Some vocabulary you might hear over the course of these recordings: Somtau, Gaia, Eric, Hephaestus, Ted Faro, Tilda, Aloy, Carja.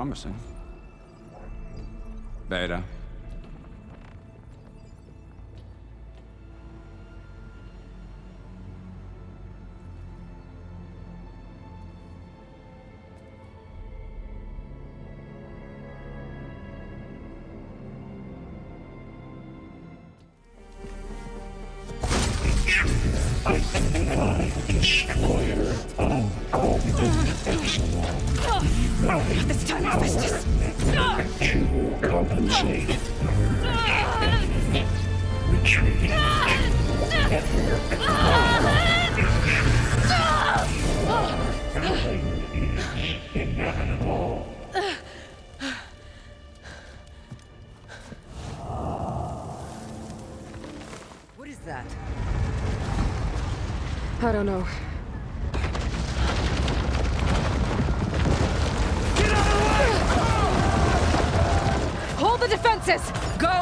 promising. Beta. I don't know. Get out of the way! Hold the defenses! Go!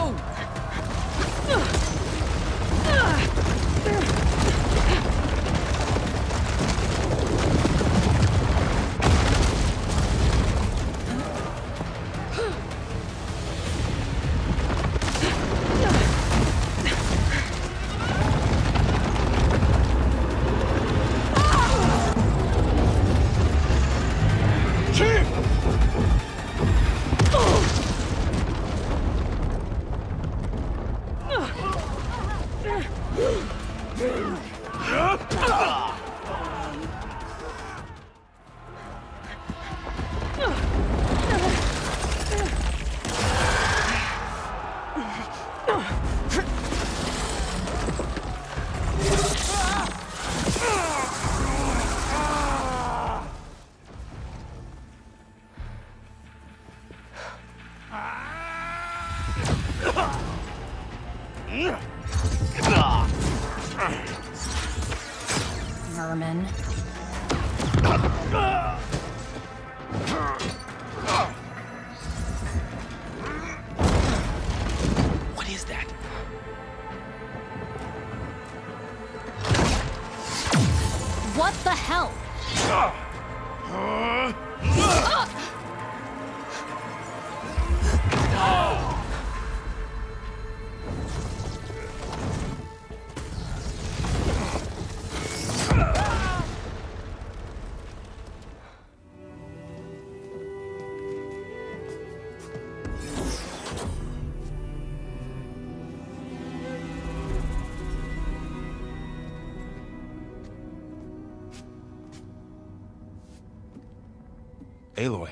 Aloy.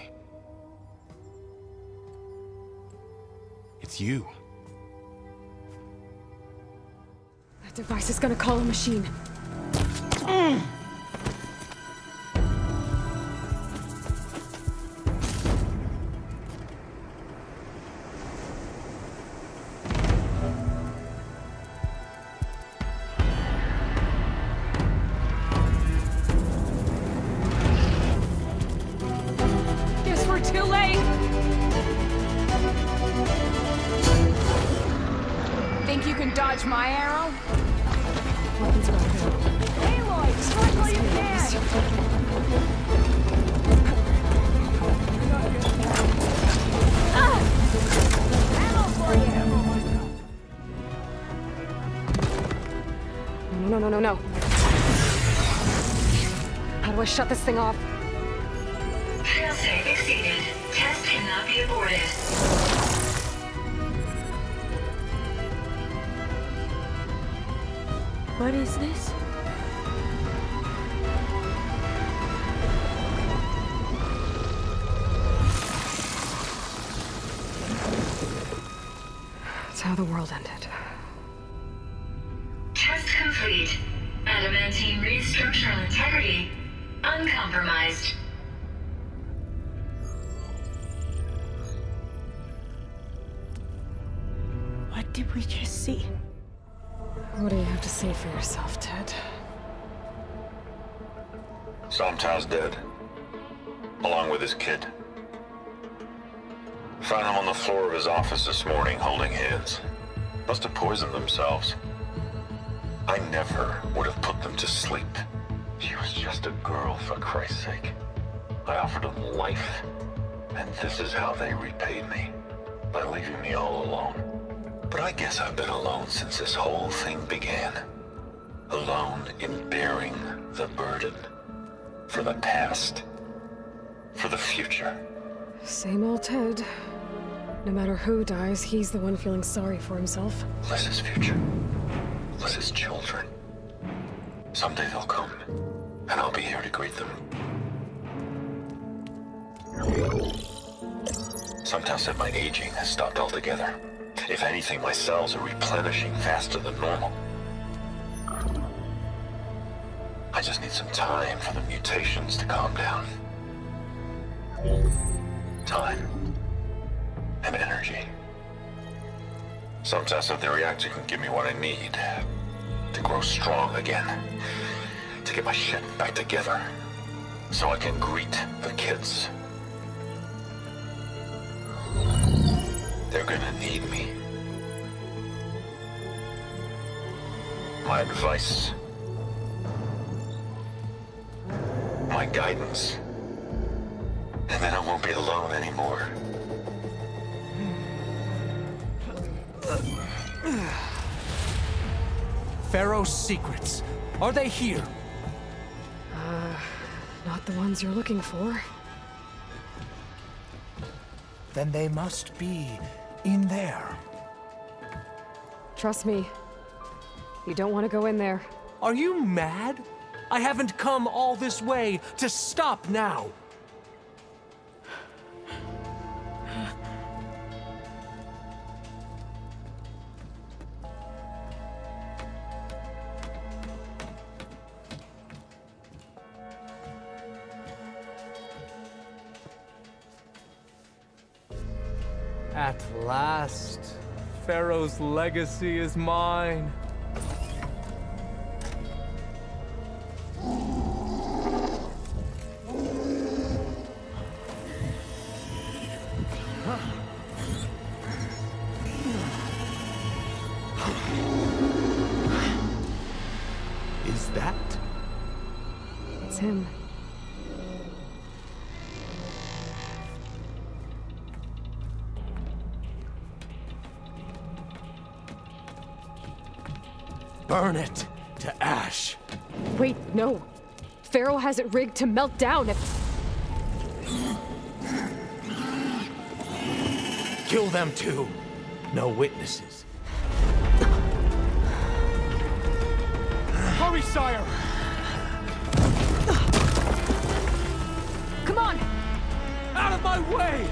It's you. That device is gonna call a machine. No. How do I shut this thing off? Fail safe exceeded. Test cannot be aborted. What is this? That's how the world ended. Test complete. Adamantine reed structural integrity uncompromised. What did we just see? What do you have to say for yourself, Ted? Somtau's dead, along with his kid. Found him on the floor of his office this morning, holding hands. Must have poisoned themselves. I never would have put them to sleep. She was just a girl, for Christ's sake. I offered them life, And this is how they repaid me, by leaving me all alone. But I guess I've been alone since this whole thing began. Alone in bearing the burden. For the past. For the future. Same old Ted. No matter who dies, he's the one feeling sorry for himself. Less his future. Less his children. Someday they'll come, and I'll be here to greet them. Somtau said my aging has stopped altogether. If anything, my cells are replenishing faster than normal. I just need some time for the mutations to calm down. Time. And energy. Somtau said the reactor can give me what I need to grow strong again. To get my shit back together. So I can greet the kids. They're gonna need me. My advice. My guidance. And then I won't be alone anymore. Faro's secrets. Are they here? Not the ones you're looking for. Then they must be in there. Trust me. You don't want to go in there. Are you mad? I haven't come all this way to stop now. At last, Faro's legacy is mine. Is that? It's him. Burn it to ash. Wait, no. Faro has it rigged to melt down if... Kill them too. No witnesses. Hurry, sire! Come on! Out of my way!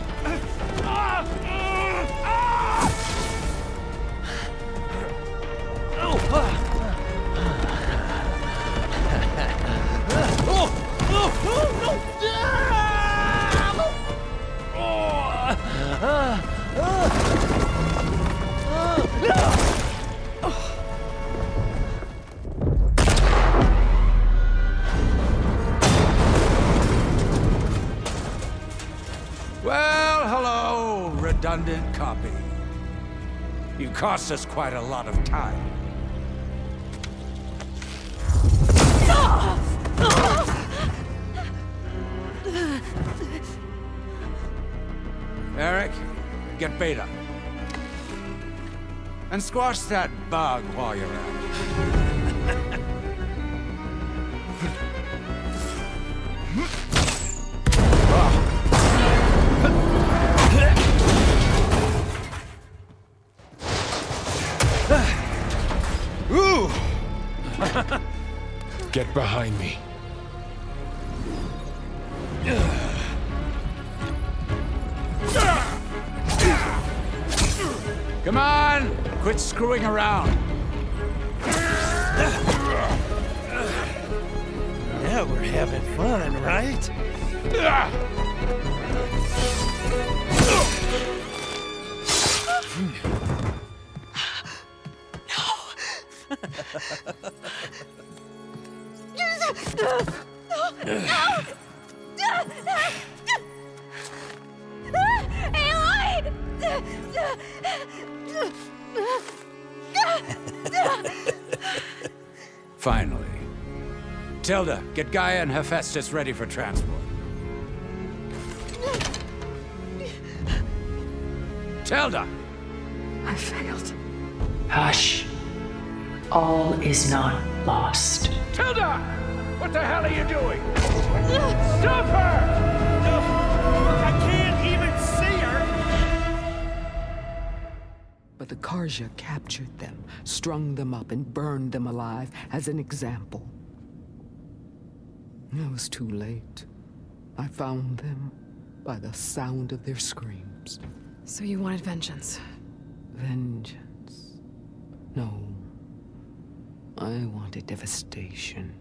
Well, hello, redundant copy. You cost us quite a lot of time. Eric, get Beta. And squash that bug while you're out. Get behind me. Come on! Quit screwing around. Now we're having fun, right? Finally. Tilda, get Gaia and Hephaestus ready for transport. Tilda! I failed. Hush. All is not lost. Tilda! What the hell are you doing? Stop her! No! I can't even see her! But the Carja captured them, strung them up, and burned them alive as an example. It was too late. I found them by the sound of their screams. So you wanted vengeance? Vengeance? No. I wanted devastation.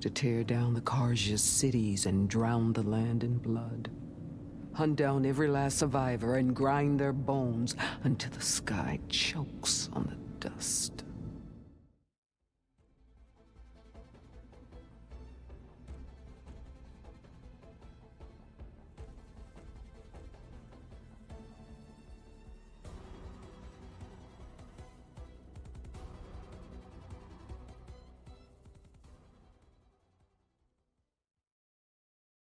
To tear down the Carja's cities and drown the land in blood. Hunt down every last survivor and grind their bones until the sky chokes on the dust.